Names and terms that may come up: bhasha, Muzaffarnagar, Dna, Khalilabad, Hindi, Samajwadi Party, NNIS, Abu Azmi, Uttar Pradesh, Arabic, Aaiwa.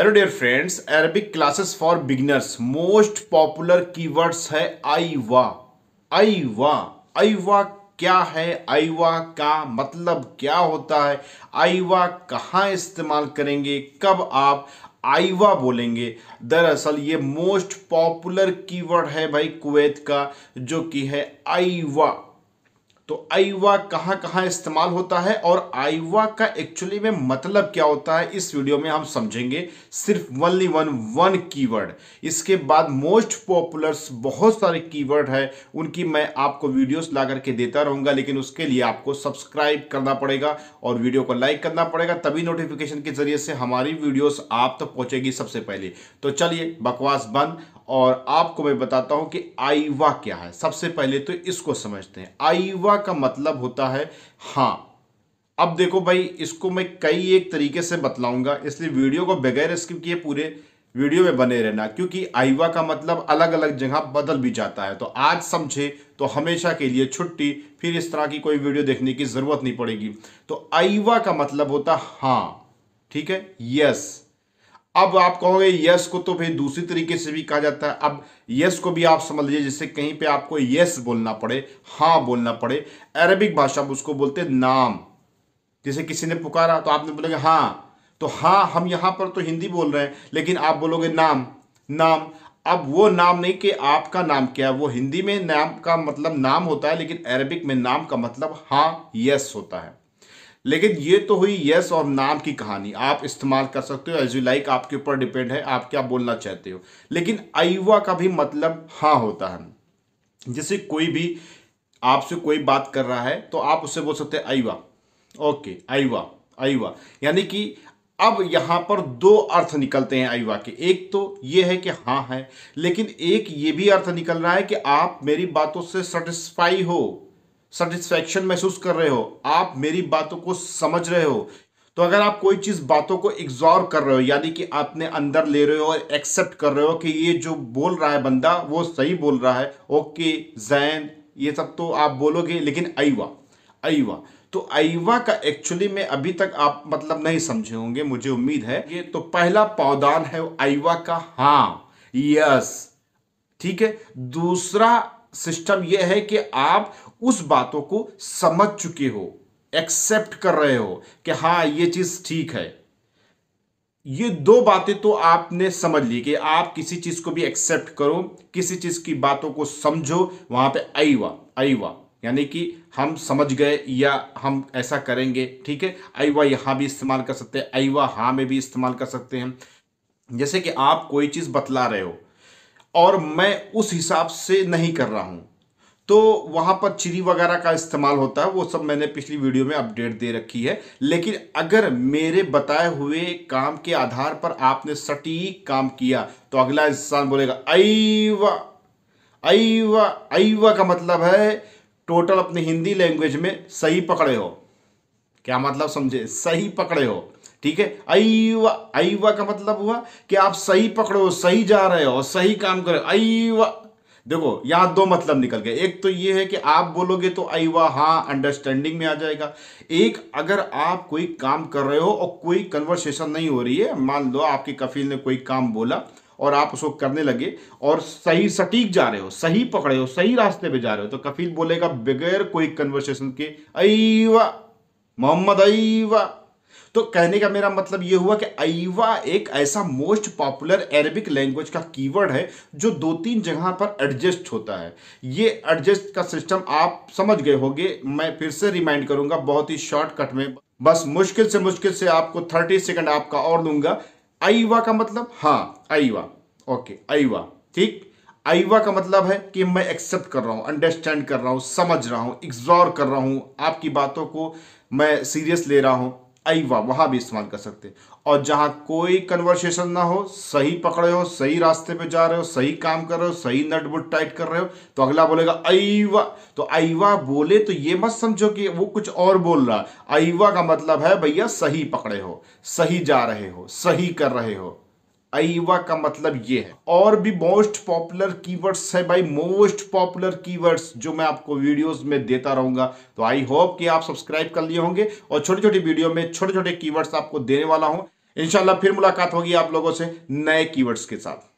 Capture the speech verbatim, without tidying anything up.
Hello dear friends, Arabic classes for beginners. Most popular keywords है आईवा। आईवा आईवा क्या है? आईवा का मतलब क्या होता है? आईवा कहाँ इस्तेमाल करेंगे? कब आप आईवा बोलेंगे? दरअसल ये मोस्ट पॉपुलर कीवर्ड है भाई कुवैत का, जो कि है आईवा। तो आईवा कहाँ कहाँ इस्तेमाल होता है और आईवा का एक्चुअली में मतलब क्या होता है, इस वीडियो में हम समझेंगे। सिर्फ वनली वन वन कीवर्ड। इसके बाद मोस्ट पॉपुलर्स बहुत सारे कीवर्ड है, उनकी मैं आपको वीडियोस ला करके देता रहूँगा, लेकिन उसके लिए आपको सब्सक्राइब करना पड़ेगा और वीडियो को लाइक करना पड़ेगा, तभी नोटिफिकेशन के जरिए से हमारी वीडियोस आप तक तो पहुँचेगी सबसे पहले। तो चलिए बकवास बंद, और आपको मैं बताता हूं कि आईवा क्या है। सबसे पहले तो इसको समझते हैं। आईवा का मतलब होता है हाँ। अब देखो भाई, इसको मैं कई एक तरीके से बतलाऊंगा, इसलिए वीडियो को बगैर स्किप किए पूरे वीडियो में बने रहना, क्योंकि आईवा का मतलब अलग अलग जगह बदल भी जाता है। तो आज समझे तो हमेशा के लिए छुट्टी, फिर इस तरह की कोई वीडियो देखने की जरूरत नहीं पड़ेगी। तो आईवा का मतलब होता हाँ, ठीक है, यस। अब आप कहोगे यस को तो भाई दूसरी तरीके से भी कहा जाता है। अब यस को भी आप समझ लीजिए, जैसे कहीं पे आपको यस बोलना पड़े, हाँ बोलना पड़े, अरबिक भाषा में उसको बोलते नाम। जैसे किसी ने पुकारा तो आपने बोलेंगे हाँ, तो हाँ हम यहाँ पर तो हिंदी बोल रहे हैं, लेकिन आप बोलोगे नाम नाम। अब वो नाम नहीं कि आपका नाम क्या है, वो हिंदी में नाम का मतलब नाम होता है, लेकिन अरबिक में नाम का मतलब हाँ, यस होता है। लेकिन ये तो हुई यस और नाम की कहानी। आप इस्तेमाल कर सकते हो एज यू लाइक, आपके ऊपर डिपेंड है आप क्या बोलना चाहते हो। लेकिन आईवा का भी मतलब हाँ होता है। जैसे कोई भी आपसे कोई बात कर रहा है तो आप उससे बोल सकते हैं आईवा, ओके आईवा आईवा। यानी कि अब यहाँ पर दो अर्थ निकलते हैं आईवा के। एक तो ये है कि हाँ है, लेकिन एक ये भी अर्थ निकल रहा है कि आप मेरी बातों से सेटिस्फाई हो, सेटिस्फैक्शन महसूस कर रहे हो, आप मेरी बातों को समझ रहे हो। तो अगर आप कोई चीज़ बातों को एग्जॉर्व कर रहे हो, यानी कि आपने अंदर ले रहे हो और एक्सेप्ट कर रहे हो कि ये जो बोल रहा है बंदा वो सही बोल रहा है, ओके जैन, ये सब तो आप बोलोगे। लेकिन आईवा आईवा तो आईवा का एक्चुअली में अभी तक आप मतलब नहीं समझे होंगे, मुझे उम्मीद है। ये तो पहला पावदान है आईवा का, हाँ यस, ठीक है। दूसरा सिस्टम यह है कि आप उस बातों को समझ चुके हो, एक्सेप्ट कर रहे हो कि हाँ ये चीज़ ठीक है। ये दो बातें तो आपने समझ ली कि आप किसी चीज़ को भी एक्सेप्ट करो, किसी चीज़ की बातों को समझो, वहाँ पे आईवा आईवा यानी कि हम समझ गए या हम ऐसा करेंगे, ठीक है। आईवा यहाँ भी इस्तेमाल कर सकते हैं, आईवा हाँ में भी इस्तेमाल कर सकते हैं। जैसे कि आप कोई चीज़ बतला रहे हो और मैं उस हिसाब से नहीं कर रहा हूँ, तो वहाँ पर चिरी वगैरह का इस्तेमाल होता है, वो सब मैंने पिछली वीडियो में अपडेट दे रखी है। लेकिन अगर मेरे बताए हुए काम के आधार पर आपने सटीक काम किया तो अगला इंसान बोलेगा आईवा आईवा आईवा का मतलब है टोटल अपनी हिंदी लैंग्वेज में सही पकड़े हो। क्या मतलब समझे? सही पकड़े हो, ठीक है। आईवा आईवा का मतलब हुआ कि आप सही पकड़ो, सही जा रहे हो, सही काम करो। आईवा देखो यहाँ दो मतलब निकल गए। एक तो ये है कि आप बोलोगे तो आईवा हाँ अंडरस्टैंडिंग में आ जाएगा। एक, अगर आप कोई काम कर रहे हो और कोई कन्वर्सेशन नहीं हो रही है, मान लो आपके कफील ने कोई काम बोला और आप उसको करने लगे और सही सटीक जा रहे हो, सही पकड़े हो, सही रास्ते पे जा रहे हो, तो कफील बोलेगा बगैर कोई कन्वर्सेशन के आईवा मोहम्मद आईवा। तो कहने का मेरा मतलब ये हुआ कि आईवा एक ऐसा मोस्ट पॉपुलर अरबिक लैंग्वेज का कीवर्ड है जो दो तीन जगह पर एडजस्ट होता है। ये एडजस्ट का सिस्टम आप समझ गए होंगे, मैं फिर से रिमाइंड करूंगा बहुत ही शॉर्टकट में, बस मुश्किल से मुश्किल से आपको तीस सेकंड आपका और दूंगा। आईवा का मतलब हाँ, आईवा ओके आईवा, ठीक। आईवा का मतलब है कि मैं एक्सेप्ट कर रहा हूँ, अंडरस्टैंड कर रहा हूँ, समझ रहा हूँ, एग्जॉर्व कर रहा हूँ, आपकी बातों को मैं सीरियस ले रहा हूँ। आईवा वहां भी इस्तेमाल कर सकते हैं। और जहां कोई कन्वर्सेशन ना हो, सही पकड़े हो, सही रास्ते पे जा रहे हो, सही काम कर रहे हो, सही नटबुट टाइट कर रहे हो, तो अगला बोलेगा आईवा। तो आईवा बोले तो ये मत समझो कि वो कुछ और बोल रहा। आईवा का मतलब है भैया सही पकड़े हो, सही जा रहे हो, सही कर रहे हो। आईवा का मतलब ये है। और भी मोस्ट पॉपुलर कीवर्ड्स है भाई, मोस्ट पॉपुलर कीवर्ड्स जो मैं आपको वीडियोस में देता रहूंगा। तो आई होप कि आप सब्सक्राइब कर लिए होंगे और छोटे छोटे वीडियो में छोटे छोटे कीवर्ड्स आपको देने वाला हूं। इंशाल्लाह फिर मुलाकात होगी आप लोगों से नए कीवर्ड्स के साथ।